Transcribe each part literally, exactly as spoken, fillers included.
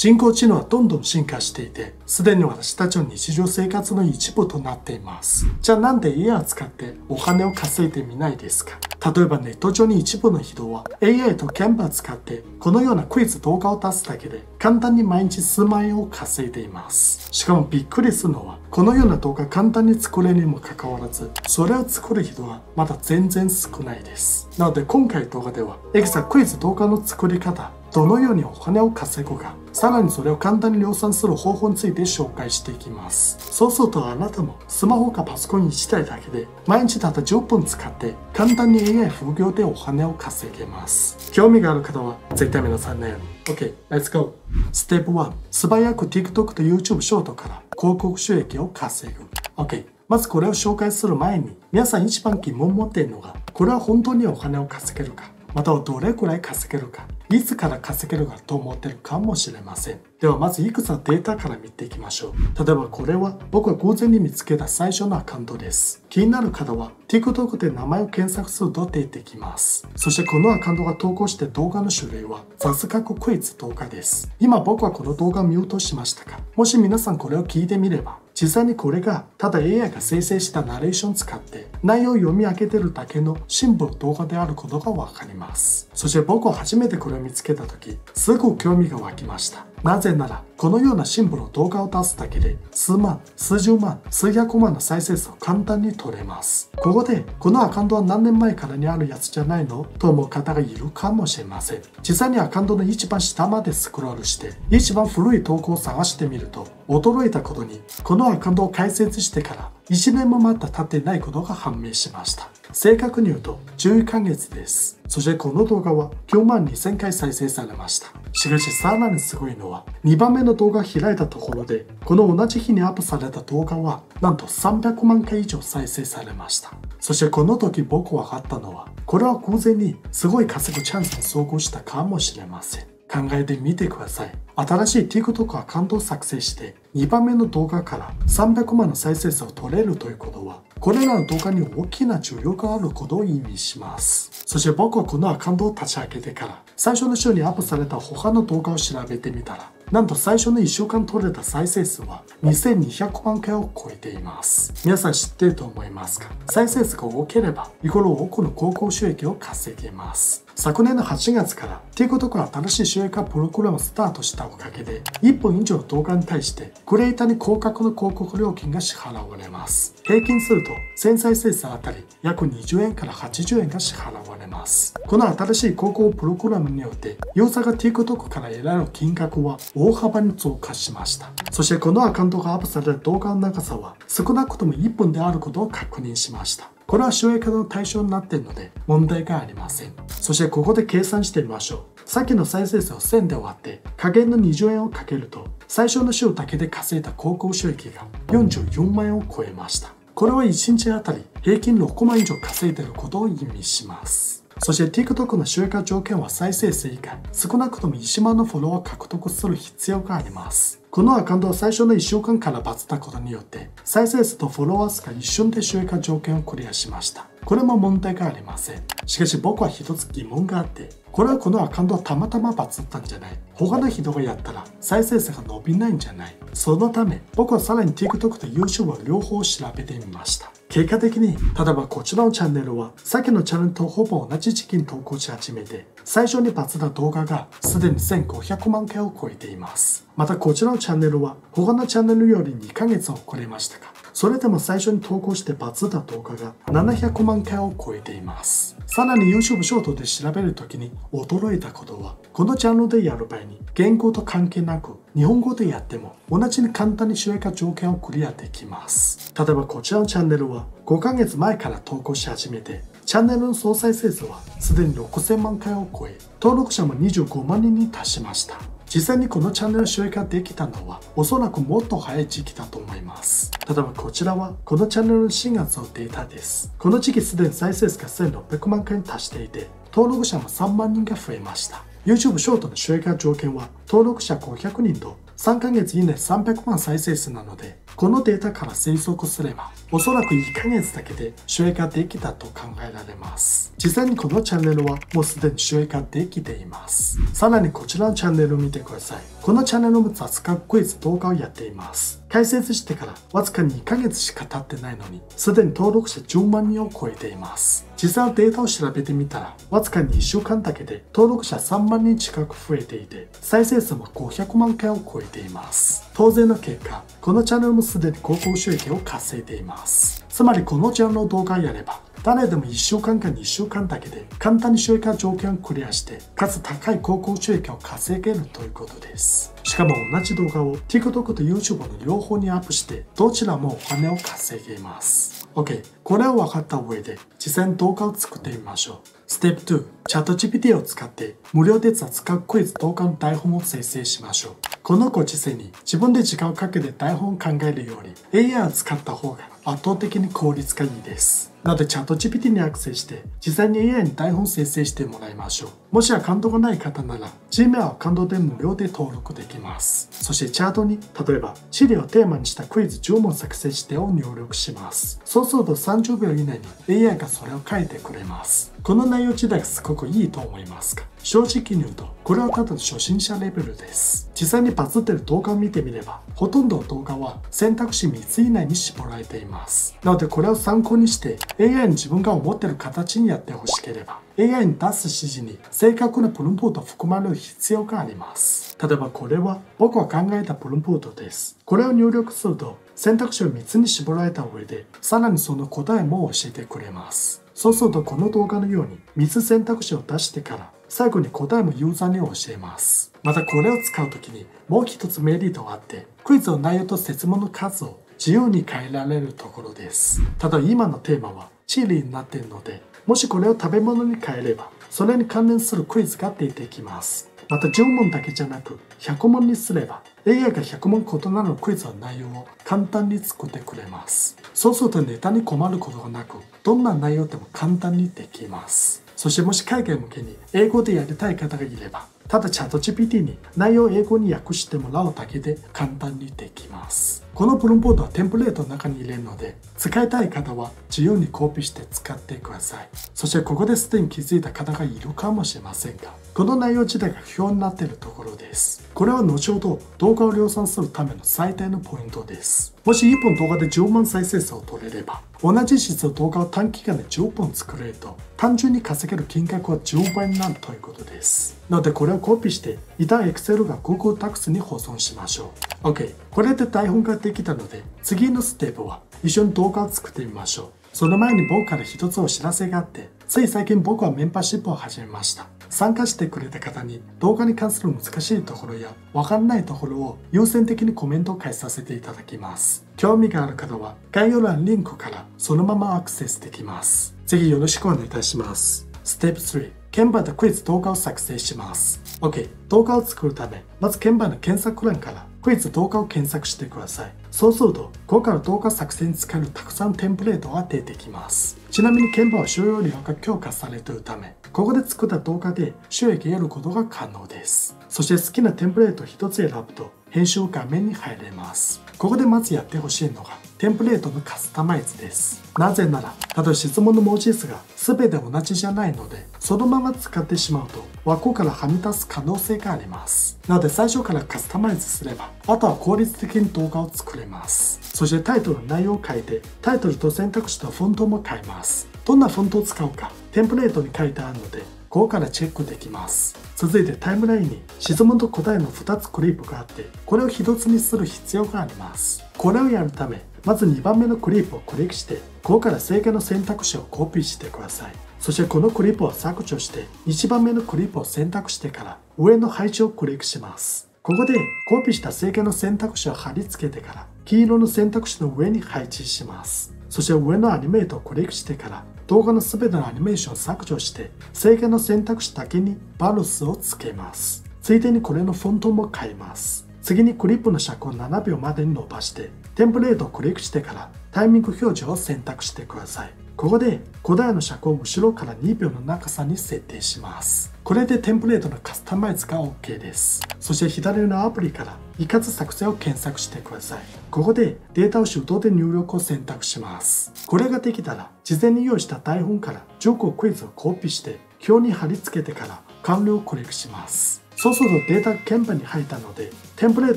人工知能はどんどん進化していて、すでに私たちの日常生活の一部となっています。じゃあなんで エーアイ を使ってお金を稼いでみないですか？例えばネット上に一部の人は エーアイ と Canva を使ってこのようなクイズ動画を出すだけで簡単に毎日数万円を稼いでいます。しかもびっくりするのはこのような動画簡単に作れるにもかかわらずそれを作る人はまだ全然少ないです。なので今回動画では Excel クイズ動画の作り方、どのようにお金を稼ぐか、さらにそれを簡単に量産する方法について紹介していきます。そうするとあなたもスマホかパソコンいちだいだけで毎日たったじゅっぷん使って簡単に エーアイ 副業でお金を稼げます。興味がある方は絶対皆さんね。OK、Let's go! ステップワン、素早く TikTok と YouTube ショートから広告収益を稼ぐ。OK、まずこれを紹介する前に皆さん一番疑問を持っているのが、これは本当にお金を稼げるか、またはどれくらい稼げるか、いつから稼げるかと思っているかもしれません。ではまずいくつかデータから見ていきましょう。例えばこれは僕が偶然に見つけた最初のアカウントです。気になる方は TikTok で名前を検索すると出てきます。そしてこのアカウントが投稿して動画の種類は雑学クイズ動画です。今僕はこの動画をミュートしましたが、もし皆さんこれを聞いてみれば、実際にこれがただ エーアイ が生成したナレーションを使って内容を読み上げてるだけの新聞動画であることがわかります。そして僕は初めてこれを見つけた時、すごく興味が湧きました。なぜならこのようなシンプルの動画を出すだけで数万、数十万、数百万の再生数を簡単に取れます。ここでこのアカウントは何年前からにあるやつじゃないのと思う方がいるかもしれません。実際にアカウントの一番下までスクロールして一番古い投稿を探してみると、驚いたことにこのアカウントを開設してからいちねんもまだ経ってないことが判明しました。正確に言うとじゅっかげつです。そしてこの動画はきゅうまんにせんかい再生されました。しかしさらにすごいのはにばんめの動画を開いたところで、この同じ日にアップされた動画はなんとさんびゃくまんかい以上再生されました。そしてこの時僕分かったのは、これは偶然にすごい稼ぐチャンスに遭遇したかもしれません。考えてみてください。新しい TikTok アカウントを作成してにばんめの動画からさんびゃくまんの再生数を取れるということは、これらの動画に大きな需要があることを意味します。そして僕はこのアカウントを立ち上げてから最初の週にアップされた他の動画を調べてみたら、なんと最初のいっしゅうかん取れた再生数はにせんにひゃくまんかいを超えています。皆さん知っていると思いますか？再生数が多ければ日頃多くの広告収益を稼げます。昨年のはちがつから TikTok は新しい収益化プログラムをスタートしたおかげで、いっぽん以上の動画に対してクリエイターに高額の広告料金が支払われます。平均するとせんさいせいすうあたり約にじゅうえんからはちじゅうえんが支払われます。この新しい広告プログラムによってユーザーが TikTok から得られる金額は大幅に増加しました。そしてこのアカウントがアップされた動画の長さは少なくともいっぷんであることを確認しました。これは収益化の対象になっているので問題がありません。そしてここで計算してみましょう。さっきの再生数をせんで終わって加減のにじゅうえんをかけると、最初の週だけで稼いだ広告収益がよんじゅうよんまんえんを超えました。これはいちにちあたり平均ろくまん以上稼いでいることを意味します。そして TikTok の収益化条件は再生数以下、少なくともいちまんのフォロワーを獲得する必要があります。このアカウントは最初のいっしゅうかんからバズったことによって、再生数とフォロワー数が一瞬で収益化条件をクリアしました。これも問題がありません。しかし僕は一つ疑問があって、これはこのアカウントはたまたまバズったんじゃない？他の人がやったら再生数が伸びないんじゃない？そのため僕はさらに TikTok と YouTube を両方調べてみました。結果的に、例えばこちらのチャンネルはさっきのチャンネルとほぼ同じ時期に投稿し始めて、最初にバズった動画がすでにせんごひゃくまんかいを超えています。またこちらのチャンネルは他のチャンネルよりにかげつ遅れましたが、それでも最初に投稿してバズった動画がななひゃくまんかいを超えています。さらに YouTube ショートで調べるときに驚いたことは、このチャンネルでやる場合に言語と関係なく日本語でやっても同じに簡単に収益化条件をクリアできます。例えばこちらのチャンネルはごかげつまえから投稿し始めて、チャンネルの総再生数はすでにろくせんまんかいを超え、登録者もにじゅうごまんにんに達しました。実際にこのチャンネル収益化できたのはおそらくもっと早い時期だと思います。例えばこちらはこのチャンネルのしがつのデータです。この時期すでに再生数がせんろっぴゃくまんかいに達していて、登録者もさんまんにんが増えました。YouTube ショートの収益化条件は登録者ごひゃくにんとさんかげつ以内さんびゃくまん再生数なので、このデータから推測すれば、おそらくいっかげつだけで収益ができたと考えられます。実際にこのチャンネルはもうすでに収益ができています。さらにこちらのチャンネルを見てください。このチャンネルも雑学クイズ動画をやっています。開設してからわずかにかげつしか経ってないのに、すでに登録者じゅうまんにんを超えています。実際のデータを調べてみたら、わずかにしゅうかんだけで登録者さんまんにん近く増えていて、再生数もごひゃくまんかいを超えています。当然の結果、このチャンネルもすでに広告収益を稼いでいます。つまりこのチャンネルの動画をやれば、誰でもいっしゅうかんかにしゅうかんだけで簡単に収益化条件をクリアして、かつ高い広告収益を稼げるということです。しかも同じ動画を TikTok と YouTube の両方にアップして、どちらもお金を稼げます。OK、これを分かった上で実際に動画を作ってみましょう。ステップに、チャットジーピーティー を使って無料で雑学クイズ動画の台本を生成しましょう。このご時世に自分で時間をかけて台本を考えるより エーアイ を使った方が圧倒的に効率がいいです。なのでチャットジーピーティー にアクセスして実際に エーアイ に台本を生成してもらいましょう。もしアカウントがない方なら Gmail アカウントで無料で登録できます。そしてチャートに例えば地理をテーマにしたクイズじゅうもん作成してを入力します。そうするとさんじゅうびょう以内に エーアイ がそれを書いてくれます。この内容自体がすごくいいと思いますか？正直に言うとこれはただの初心者レベルです。実際にバズってる動画を見てみればほとんどの動画は選択肢みっつ以内に絞られています。なのでこれを参考にして エーアイ に自分が思ってる形にやってほしければ エーアイ に出す指示に正確なプルンポートを含まれる必要があります。例えばこれは僕は考えたプルンポートです。これを入力すると選択肢をみっつに絞られた上でさらにその答えも教えてくれます。そうするとこの動画のようにみっつ選択肢を出してから最後に答えもユーザーに教えます。またこれを使うときにもう一つメリットがあってクイズの内容と設問の数を自由に変えられるところです。ただ今のテーマは地理になっているので、もしこれを食べ物に変えれば、それに関連するクイズが出てきます。またじゅうもんだけじゃなくひゃくもんにすれば、エーアイ がひゃくもん異なるクイズの内容を簡単に作ってくれます。そうするとネタに困ることがなく、どんな内容でも簡単にできます。そしてもし海外向けに英語でやりたい方がいれば、ただチャットジーピーティー に内容を英語に訳してもらうだけで簡単にできます。このプロンポートはテンプレートの中に入れるので、使いたい方は自由にコピーして使ってください。そしてここですでに気づいた方がいるかもしれませんが、この内容自体が不評になっているところです。これは後ほど動画を量産するための最大のポイントです。もしいっぽん動画でじゅうまん再生数を取れれば、同じ質の動画を短期間でじゅっぽん作れると、単純に稼げる金額はじゅうばいになるということです。なのでこれをコピーして、一旦 エクセル が Google Docs に保存しましょう。OK。これで台本ができたので、次のステップは一緒に動画を作ってみましょう。その前に僕から一つお知らせがあって、つい最近僕はメンバーシップを始めました。参加してくれた方に動画に関する難しいところやわかんないところを優先的にコメントを返させていただきます。興味がある方は概要欄リンクからそのままアクセスできます。ぜひよろしくお願いいたします。ステップさん、Canva でクイズ動画を作成します。OK、動画を作るため、まず Canva の検索欄からクイズ動画を検索してください。そうすると、ここから動画作成に使えるたくさんのテンプレートが出てきます。ちなみに Canva は収容量が強化されているため、ここで作った動画で収益を得ることが可能です。そして好きなテンプレートをひとつ選ぶと、編集画面に入れます。ここでまずやってほしいのが、テンプレートのカスタマイズです。なぜなら、たとえ質問の文字数が全て同じじゃないので、そのまま使ってしまうと枠からはみ出す可能性があります。なので最初からカスタマイズすれば、あとは効率的に動画を作れます。そしてタイトルの内容を変えて、タイトルと選択肢とフォントも変えます。どんなフォントを使うか、テンプレートに書いてあるので、ここからチェックできます。続いてタイムラインに質問と答えのふたつクリップがあって、これをひとつにする必要があります。これをやるため、まずにばんめのクリップをクリックして、ここから正解の選択肢をコピーしてください。そしてこのクリップを削除して、いちばんめのクリップを選択してから上の配置をクリックします。ここでコピーした正解の選択肢を貼り付けてから、黄色の選択肢の上に配置します。そして上のアニメートをクリックしてから、動画のすべてのアニメーションを削除して、正解の選択肢だけにバルスをつけます。ついでにこれのフォントも変えます。次にクリップの尺をななびょうまでに伸ばして、テンプレートをクリックしてからタイミング表示を選択してください。ここで答えの尺を後ろからにびょうの長さに設定します。これでテンプレートのカスタマイズが OK です。そして左のアプリからいかつ作成を検索してください。ここでデータを手動で入力を選択します。これができたら、事前に用意した台本からじゅっこクイズをコピーして、表に貼り付けてから完了をクリックします。そうするとデータが鍵盤に入ったので、テンプレー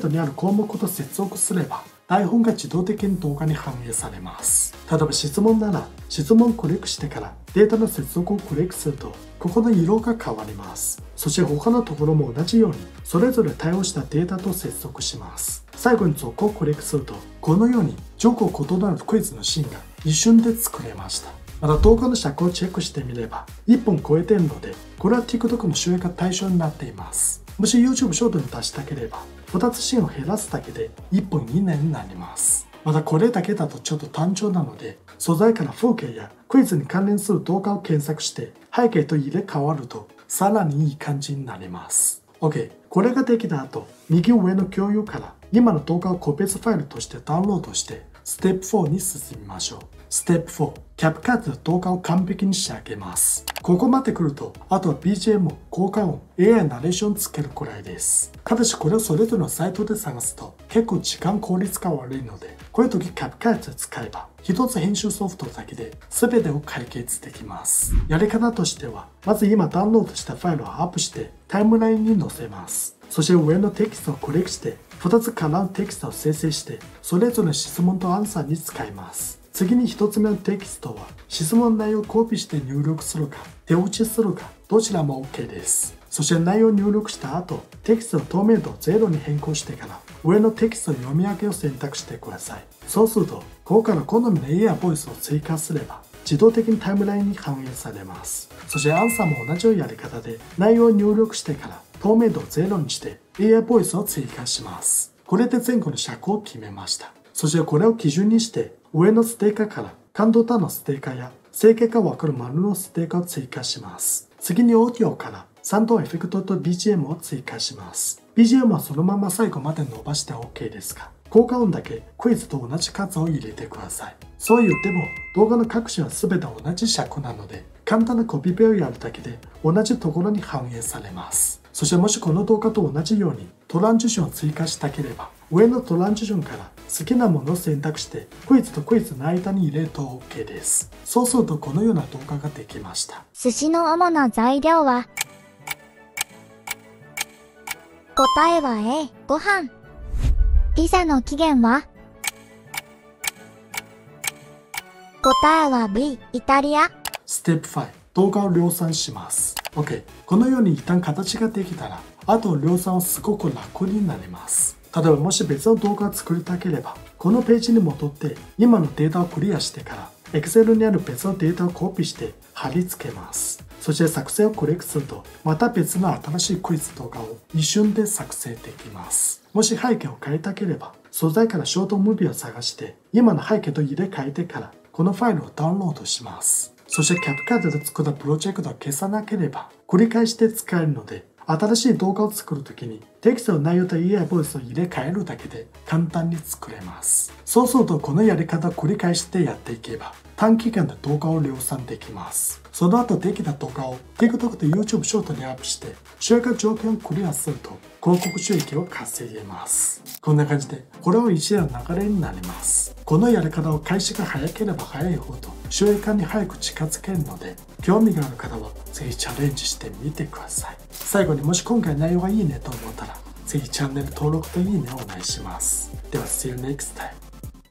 トにある項目と接続すれば、台本が自動的に動画に反映されます。例えば質問なら、質問をクリックしてからデータの接続をクリックすると、ここの色が変わります。そして他のところも同じように、それぞれ対応したデータと接続します。最後に続行をクリックすると、このように上下異なるクイズのシーンが一瞬で作れました。また動画の尺をチェックしてみれば、いっぽん超えているので、これは TikTok も収益が対象になっています。もし YouTube ショートに達したければ、ふたつシーンを減らすだけでいっぽん以内になります。またこれだけだとちょっと単調なので、素材から風景やクイズに関連する動画を検索して、背景と入れ替わると、さらにいい感じになります。OK、これができた後、右上の共有から今の動画を個別ファイルとしてダウンロードして、ステップフォーに進みましょう。ステップフォー、CapCut の動画を完璧に仕上げます。ここまで来ると、あとは ビージーエム、効果音、エーアイ ナレーションつけるくらいです。ただしこれをそれぞれのサイトで探すと、結構時間効率が悪いので、こういう時 CapCut 使えば、一つ編集ソフトだけで全てを解決できます。やり方としては、まず今ダウンロードしたファイルをアップして、タイムラインに載せます。そして上のテキストをクリックして、ふたつからのテキストを生成して、それぞれの質問とアンサーに使います。次にひとつめのテキストは、質問内容をコピーして入力するか、手打ちするか、どちらも OK です。そして内容を入力した後、テキストの透明度をゼロに変更してから、上のテキストの読み上げを選択してください。そうすると、ここから好みの エーアイ やボイスを追加すれば、自動的にタイムラインに反映されます。そしてアンサーも同じようなやり方で、内容を入力してから、透明度をゼロにして エーアイ ボイスを追加します。これで前後の尺を決めました。そしてこれを基準にして、上のステーカーから感動他のステーカーや整形がわかる丸のステーカーを追加します。次にオーディオからサウンドエフェクトと ビージーエム を追加します。ビージーエム はそのまま最後まで伸ばして OK ですが、効果音だけクイズと同じ数を入れてください。そう言っても動画の各種は全て同じ尺なので、簡単なコピペをやるだけで同じところに反映されます。そしてもしこの動画と同じようにトランジションを追加したければ、上のトランジションから好きなものを選択してクイズとクイズの間に入れると OK です。そうするとこのような動画ができました。寿司の主な材料は、答えは A、ご飯。ピザの起源は、答えは B、イタリア。ステップファイブ、動画を量産します。OK、このように一旦形ができたら、あと量産はすごく楽になります。例えばもし別の動画を作りたければ、このページに戻って今のデータをクリアしてから、Excel にある別のデータをコピーして貼り付けます。そして作成をクリックすると、また別の新しいクイズ動画を一瞬で作成できます。もし背景を変えたければ、素材からショートムービーを探して、今の背景と入れ替えてから、このファイルをダウンロードします。そして CapCut で作ったプロジェクトを消さなければ、繰り返して使えるので、新しい動画を作るときにテキストの内容と エーアイ ボイスを入れ替えるだけで簡単に作れます。そうするとこのやり方を繰り返してやっていけば短期間で動画を量産できます。その後できた動画を TikTok と YouTube ショートにアップして収益条件をクリアすると広告収益を稼げます。こんな感じでこれは一連の流れになります。このやり方を開始が早ければ早いほど収益化に早く近づけるので、興味がある方はぜひチャレンジしてみてください。最後にもし今回内容がいいねと思ったら、ぜひチャンネル登録といいねをお願いします。では、See you next time!